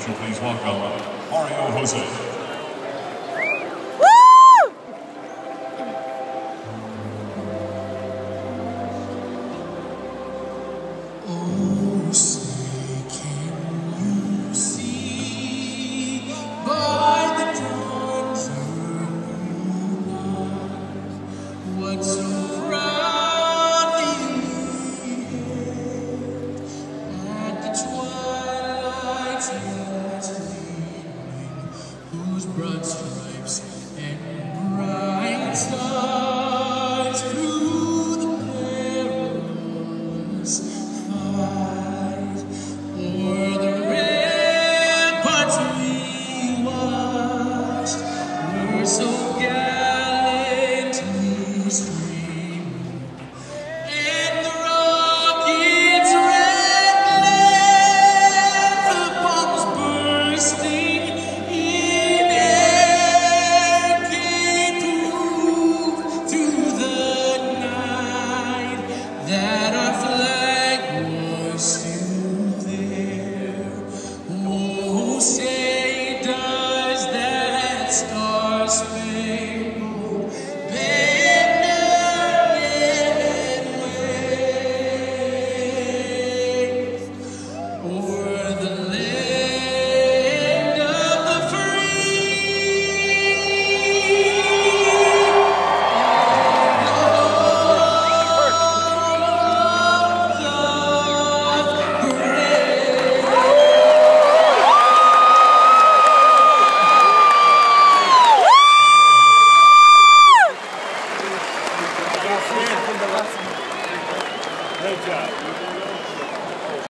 would you please welcome Mario Jose. Runs